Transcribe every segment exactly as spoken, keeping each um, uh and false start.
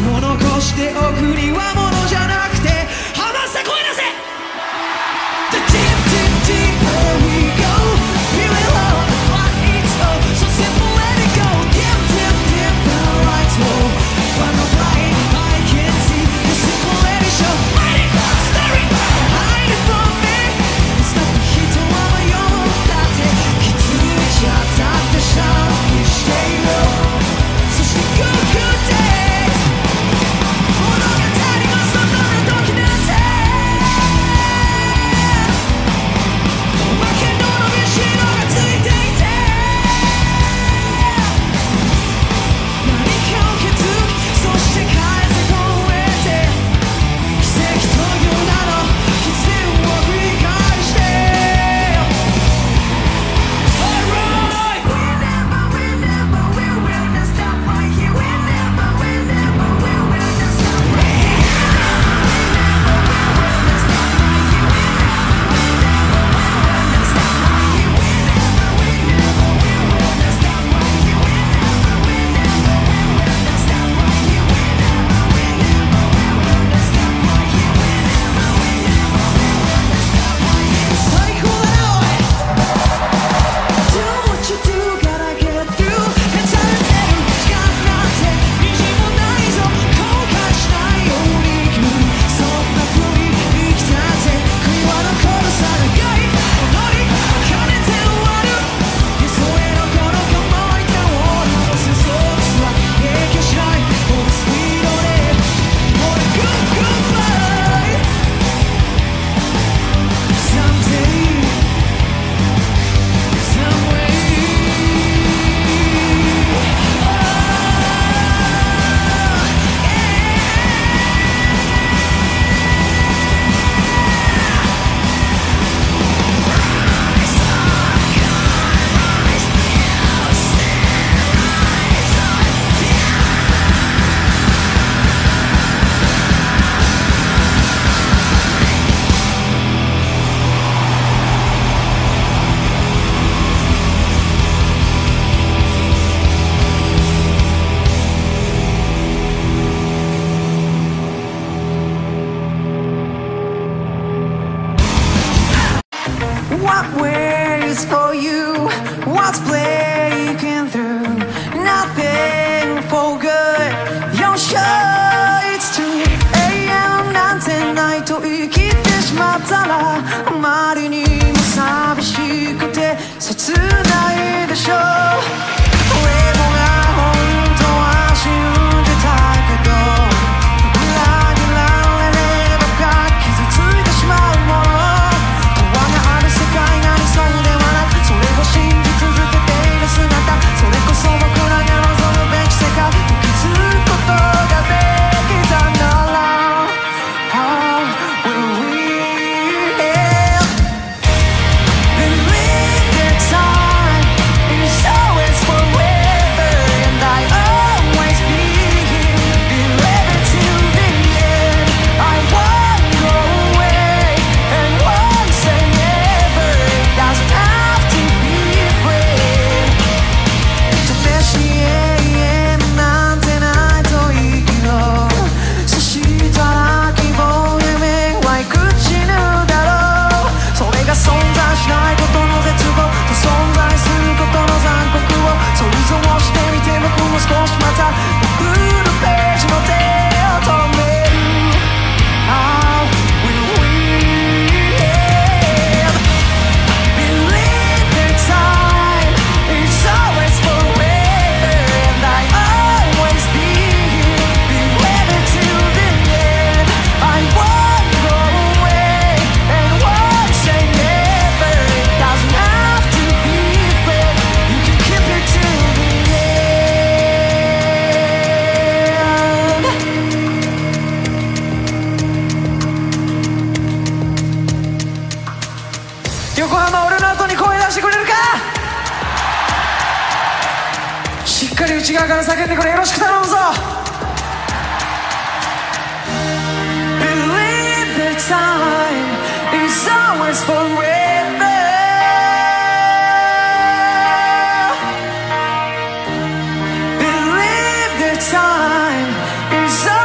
物残しておくには物じゃなくて話せ声出せ The deep deep deep where we go Feel it low, but it's low So simple let it go Dip dip dip the lights low But the light I can see The simple let it show Let it go, let it go Hide it from me It's not the heat of my own だって気づいちゃったってシャウトしているTime is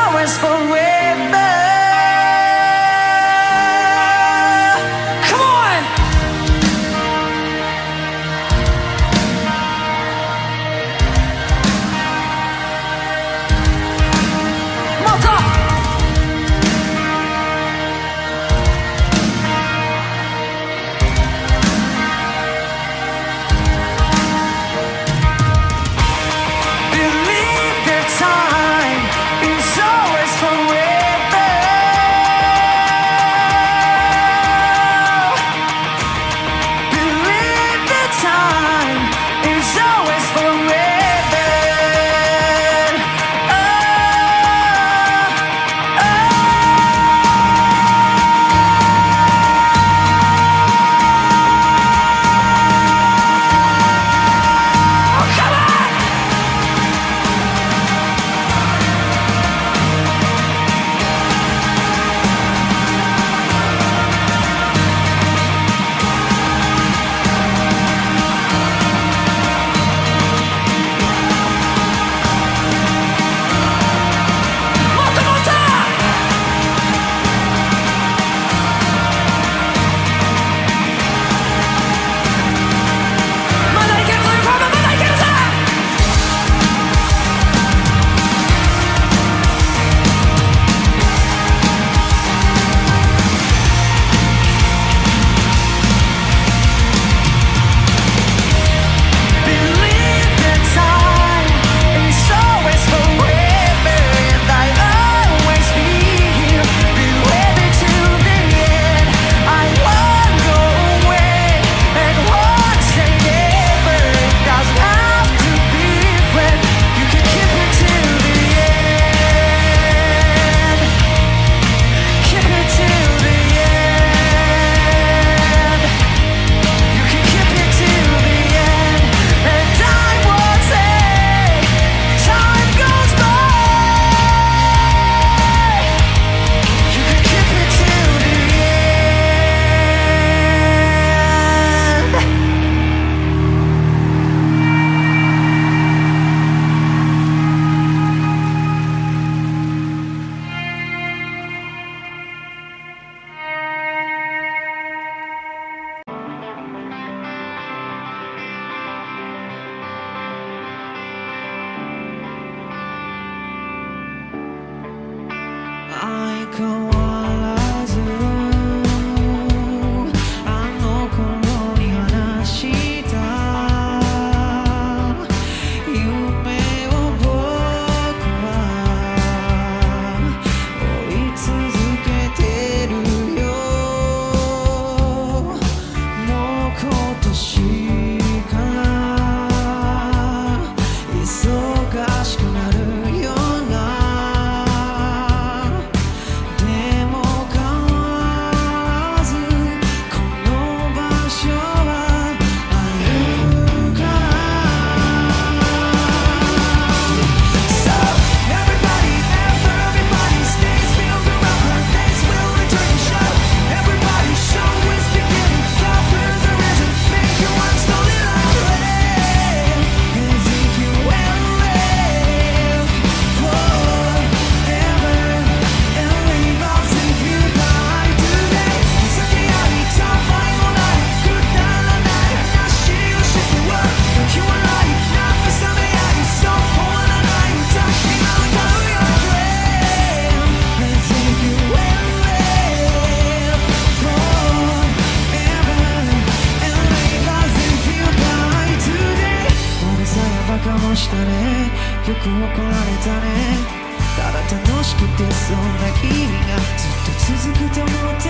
したね、よく怒られたね。ただ楽しくてそんな日々がずっと続くと思ってた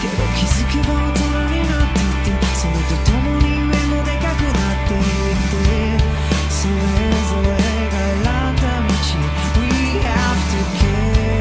けど、気づけば大人になっていて、それとともに上もでかくなっていて、それぞれが選んだ道 We have to care。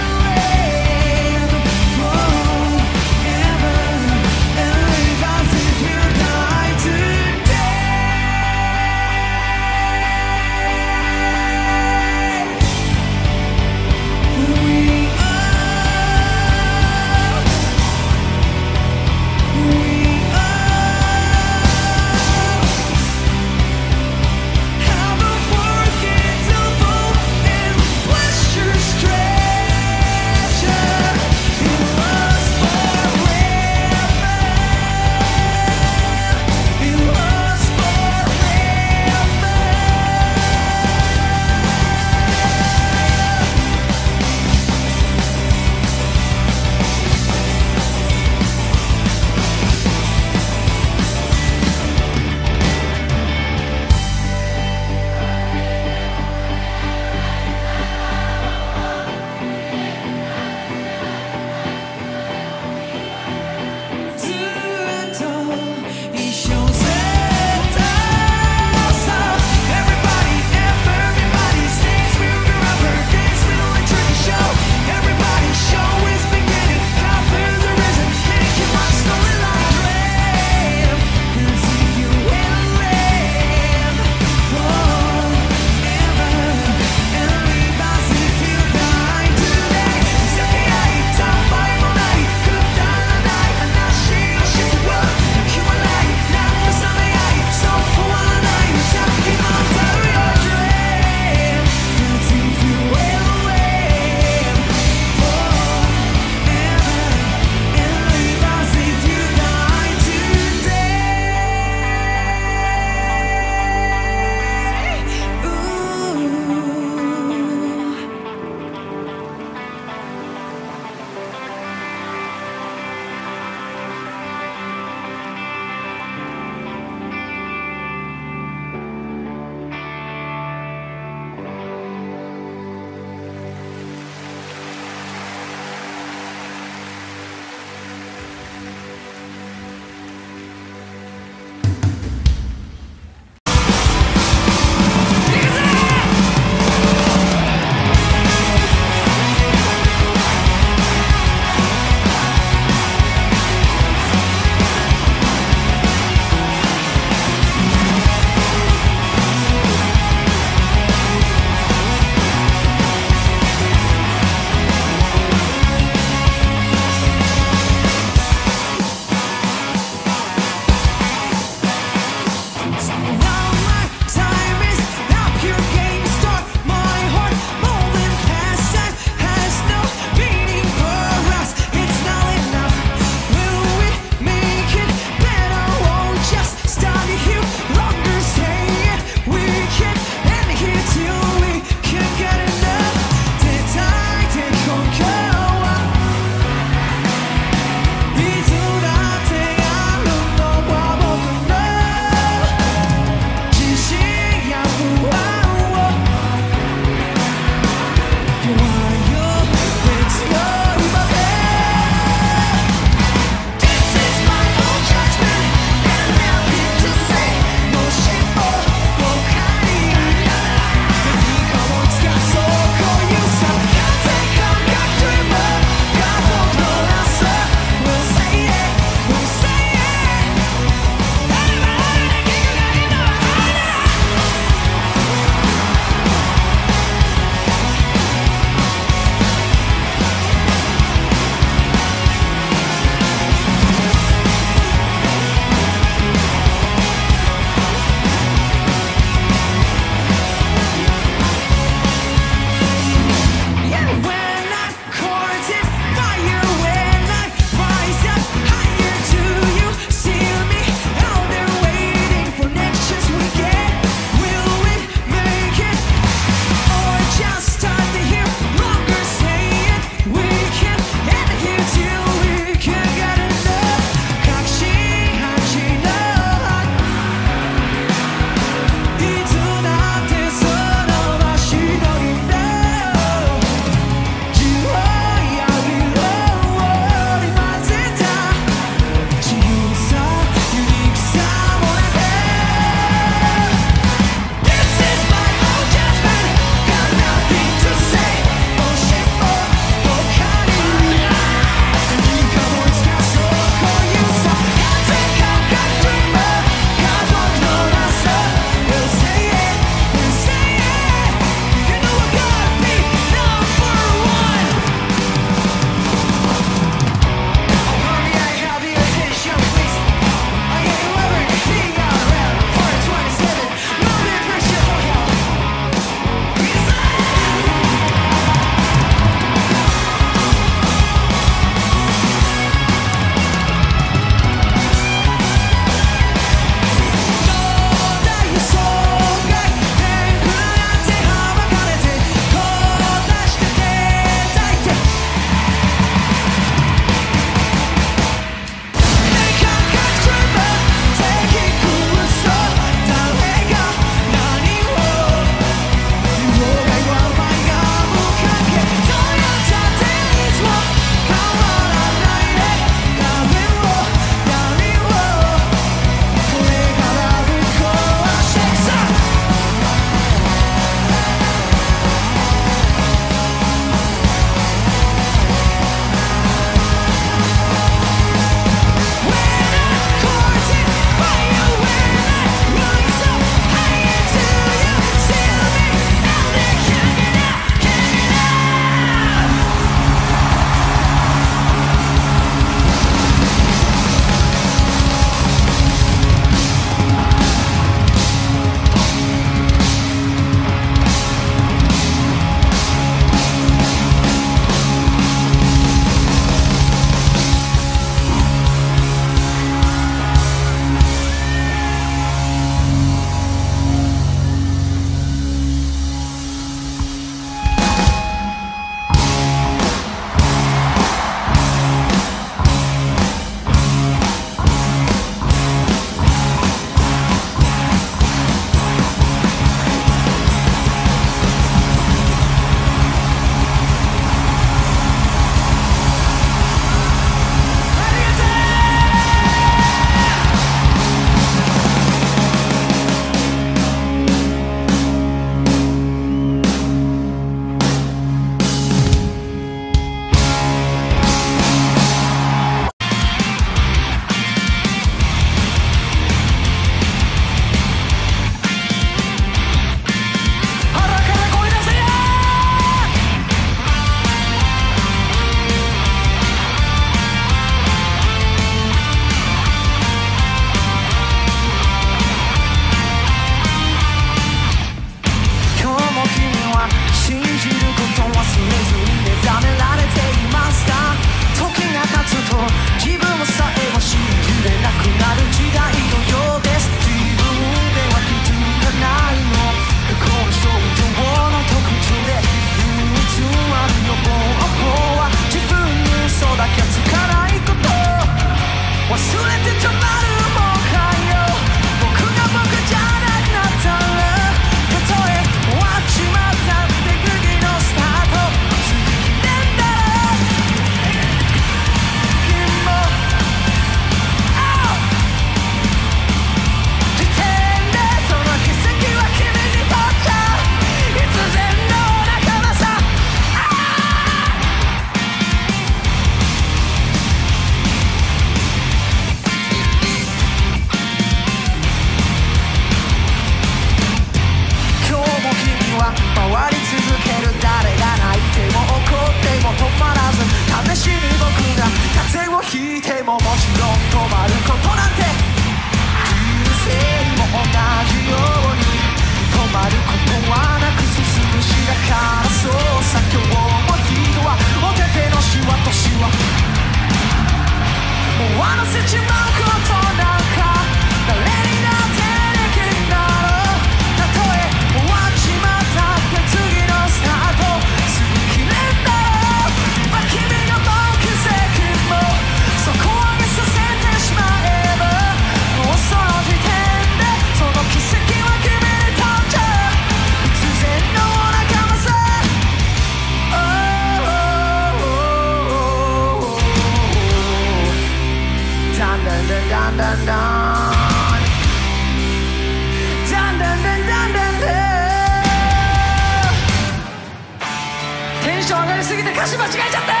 ンション上がりすぎて歌詞間違えちゃったよ。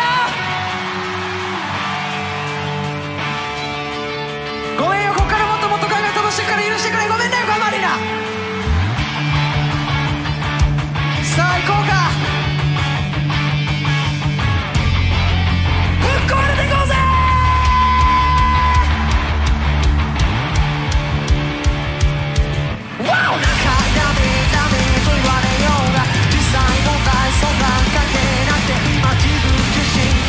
ごめんよ、こっからもっともっと考え楽しいから許してくれ。ごめんね、ごまりな。さあ行こうか。ぶっ壊れていこうぜ。わお、なんかダメダメと言われようが、実際問題相談関係なくて、今自分自身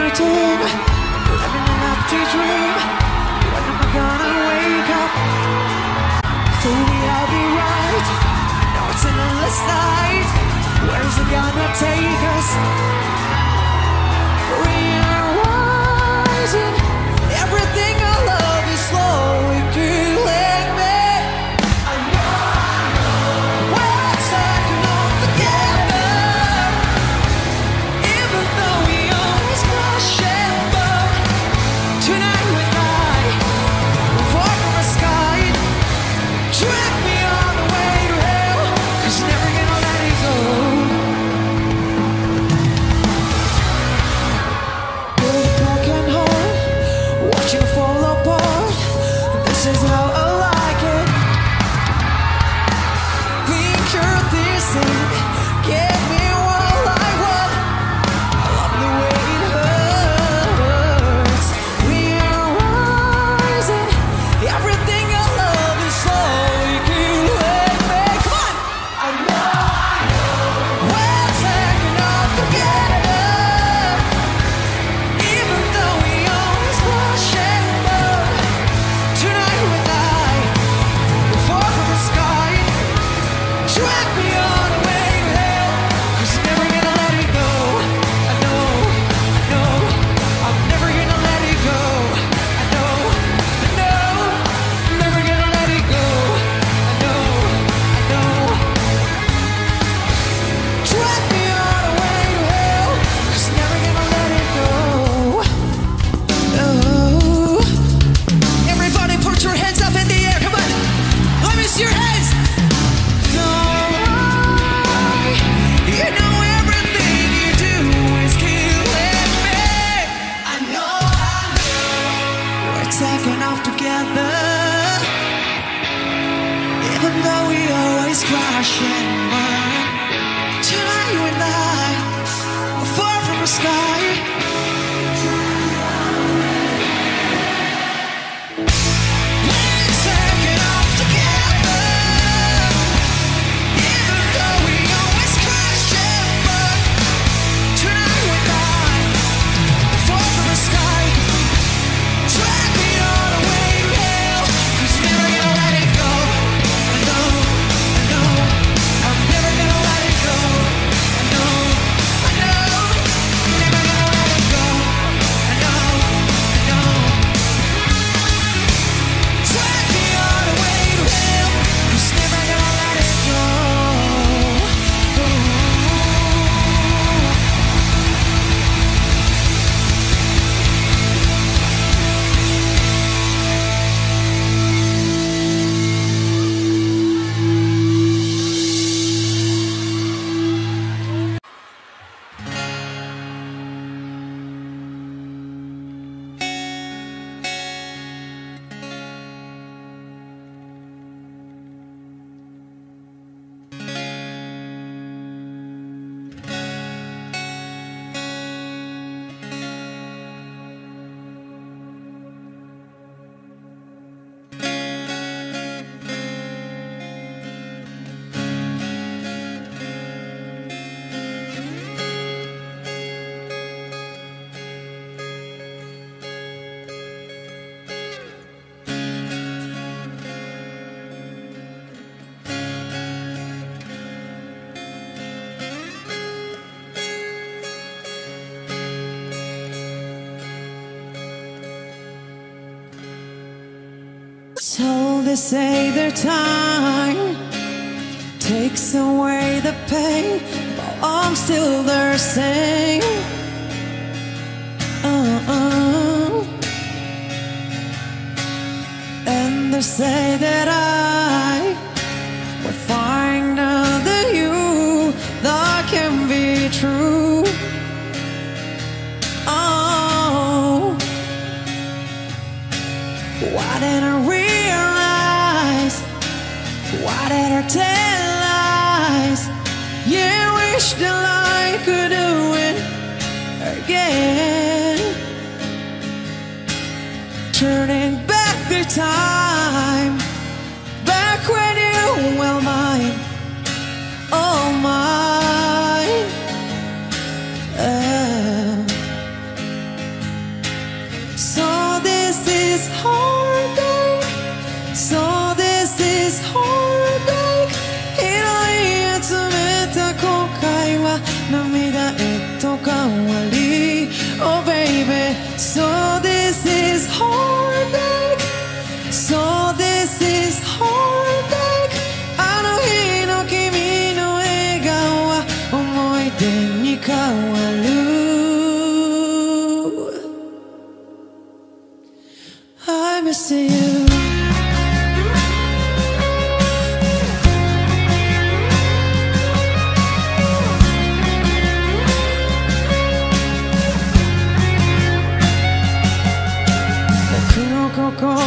waiting, living an empty dream. When am I gonna wake up? Do we all be right? Now it's an endless night. Where is it gonna take us? Realizing everything I love is slowly killing me. I know, I know, we're stuck in all together. Even though we always crash and burn, tonight we're night, we'll fall from the sky. Drag me all the way to hell, 'cause you never gonna let it go. You're a broken heart, watching you fall apart. This is how I like it. Think you're this thing, give me all I want. I love the way it hurts. We are rising, everything I love is slowly killing me. Come on! I know, I know, we're taking off together. Even though we always crash and burn, tonight we die, we fall from the sky. Drag me all the way to hell, 'cause I'm never gonna let it go. I know, I know, I'm never gonna let it go. I know, I know, I'm never gonna let it go. I know, I know, drag me all the way to hell, 'cause I'm never gonna let it go. Oh. Everybody put your hands up in the air, come on! Let me see your hands! Don't lie, you know everything you do is killing me. I know, I know, we're taking off together. Even though we always crash and burn, tonight you and I are far from the sky. We're taking off together. Even though we always crash and burn, tonight we die, fall from the sky. Drag me all the way to hell, 'cause I'm never gonna let it go. I know, I know, I'm never gonna let it go. I know, I know, I'm never gonna let it go. I know, I know. Drag me all the way to hell, 'cause I'm never gonna let it go. So they say their time takes away the pain, but I'm still the same. Uh-uh. And they say that I will find another you that can be true. Oh, why didn't I realize? Why did I tell lies? Yeah, wish that I could do it again. Turning back the time, back when you were mine, oh mine. Uh, So this is heartache. So this is heartache. ひらり集めた後悔は涙へと変わり Oh baby. So this is heartache. So this is heartache. あの日の君の笑顔は思い出に変わる。I miss you. So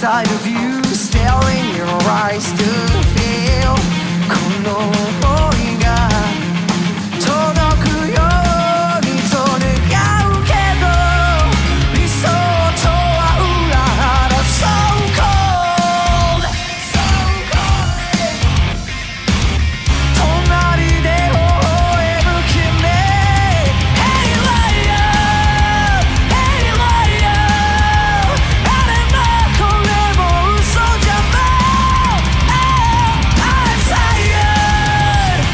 sight of you, still in your eyes to feel この想いが届くようにと願うけど、理想とは裏腹 So cold, so cold 隣で微笑む君 Hey liar, hey liar あればこれも嘘じゃない I'm tired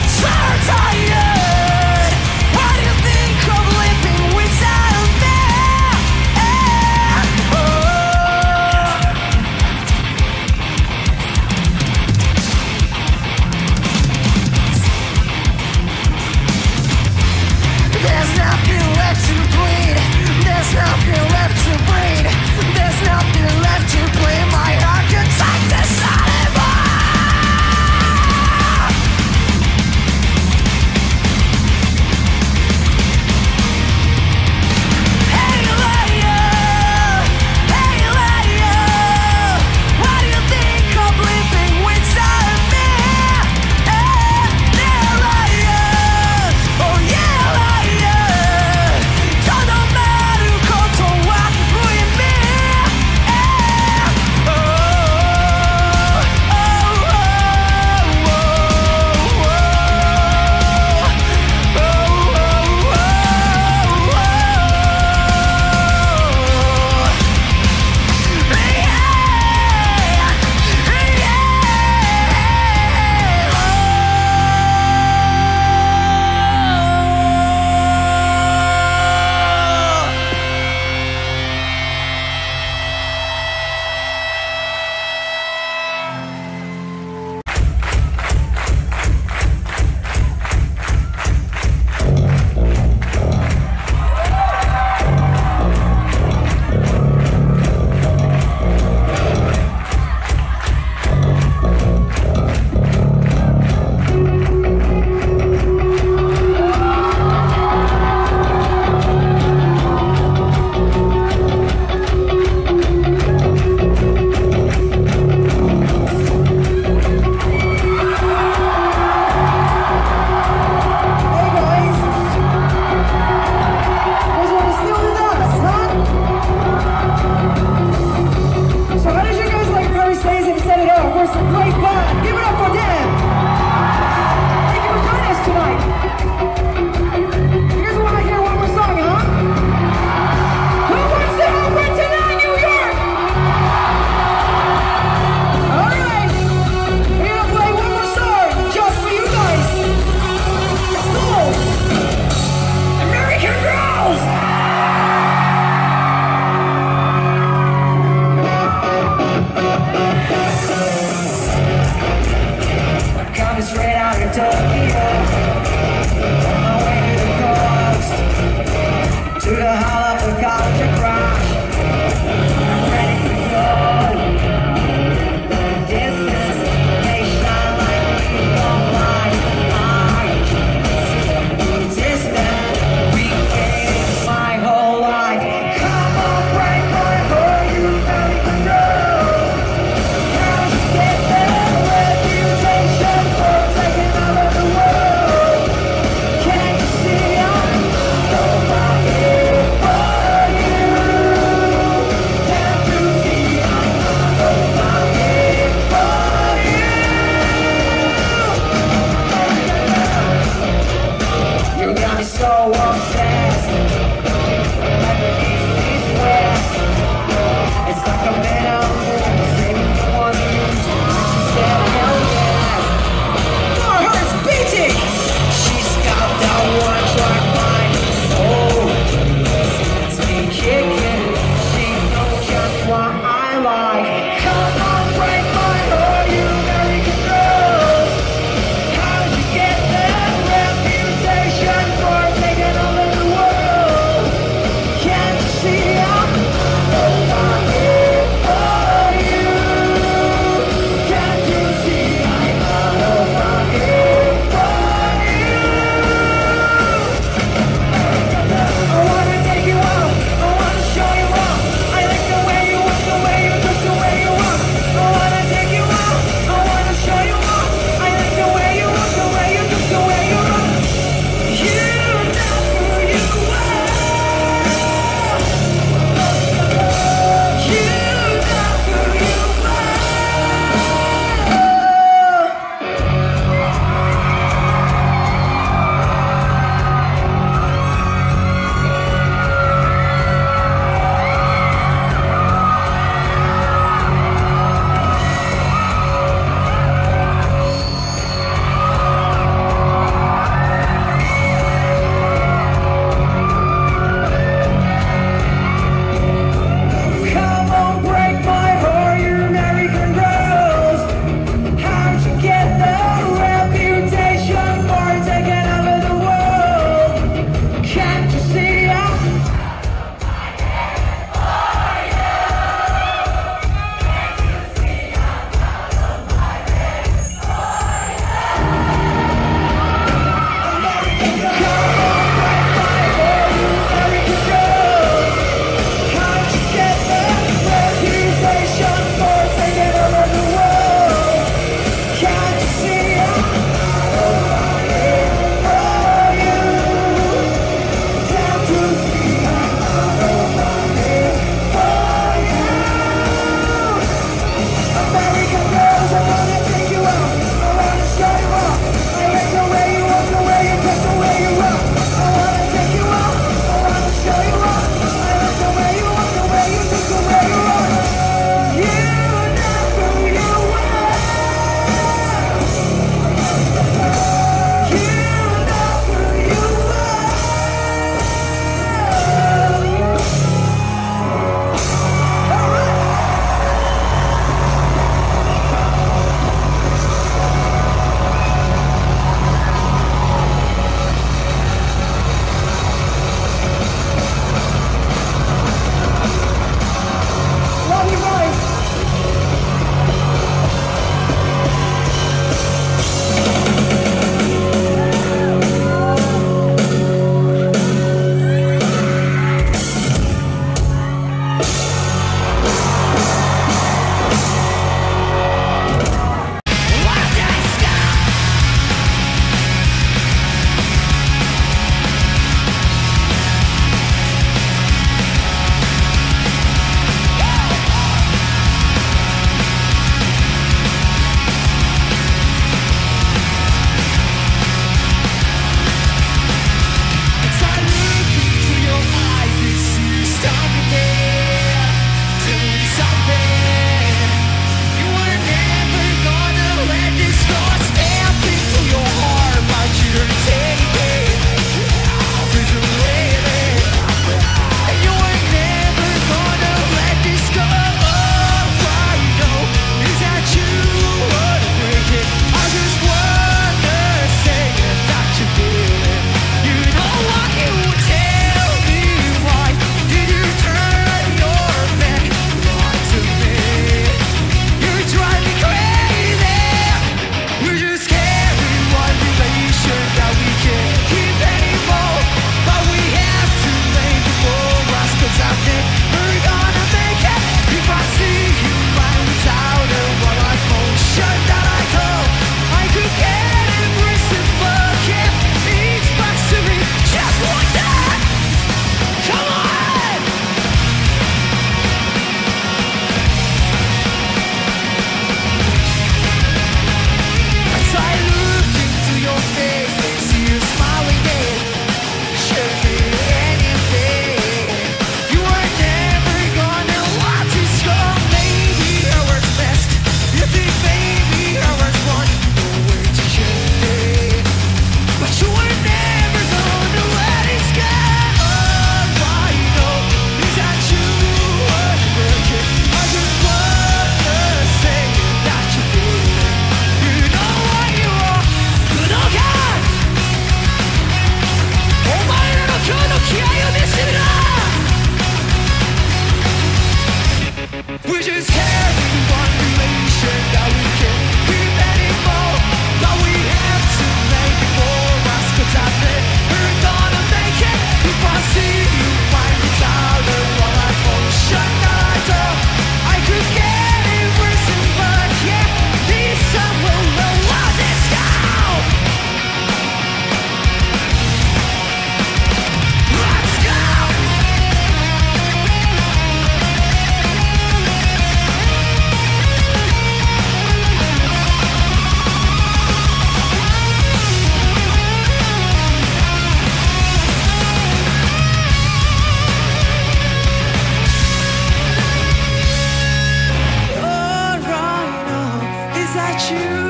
We're gonna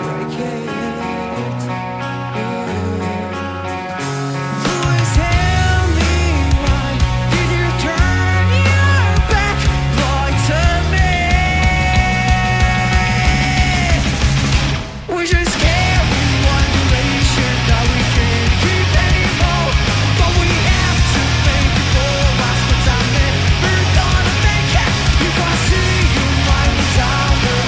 make it. If I see you, I will die.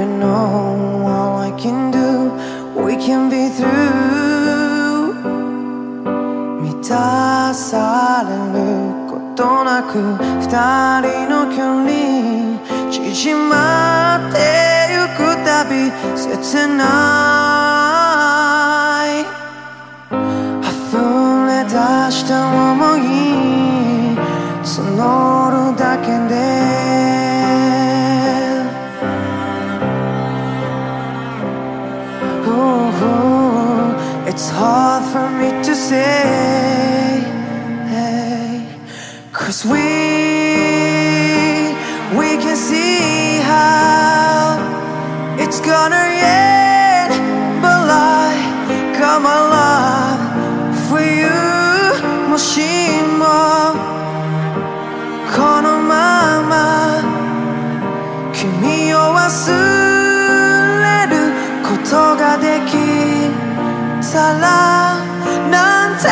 to know all I can do. We can be through. 満たされることなく二人の距離縮まってゆくたび切ない溢れ出した想い募るだけでIt's hard for me to say, hey, 'cause we, we can see how it's gonna end. But I got my love for you. もしもこのまま君を忘れることができさらなんて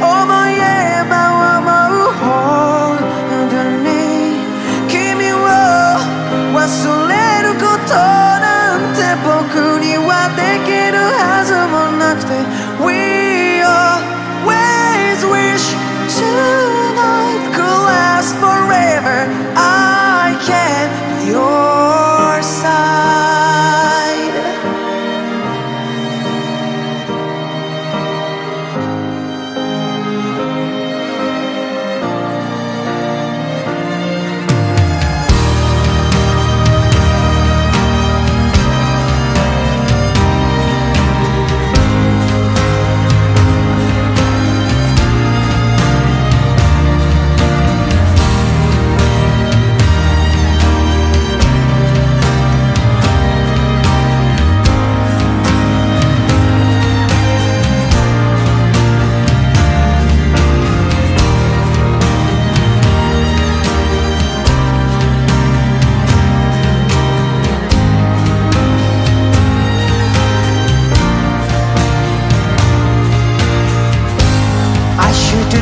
思えば思うほどに君を忘れることなんて僕にはできるはずもなくて We always wish tonight could last forever. I can't be your side.「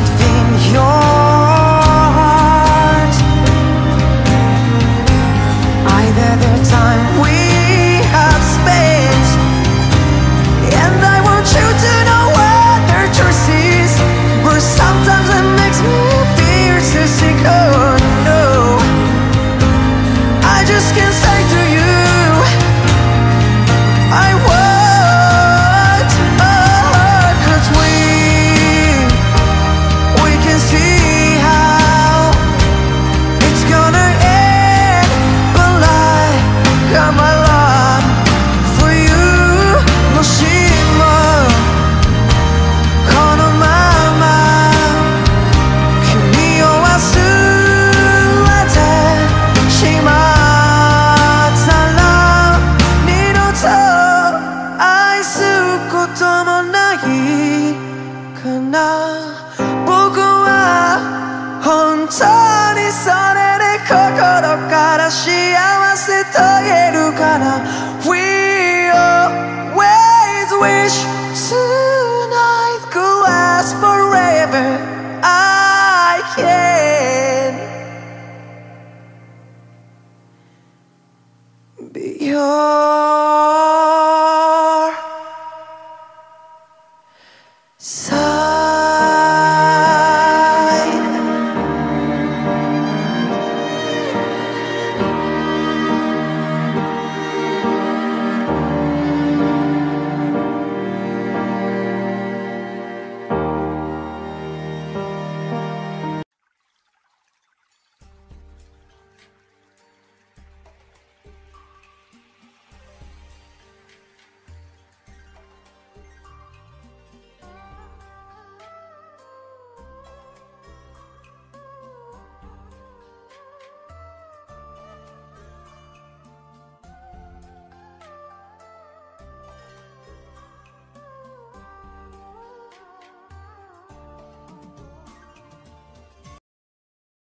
心から幸せと言えるから」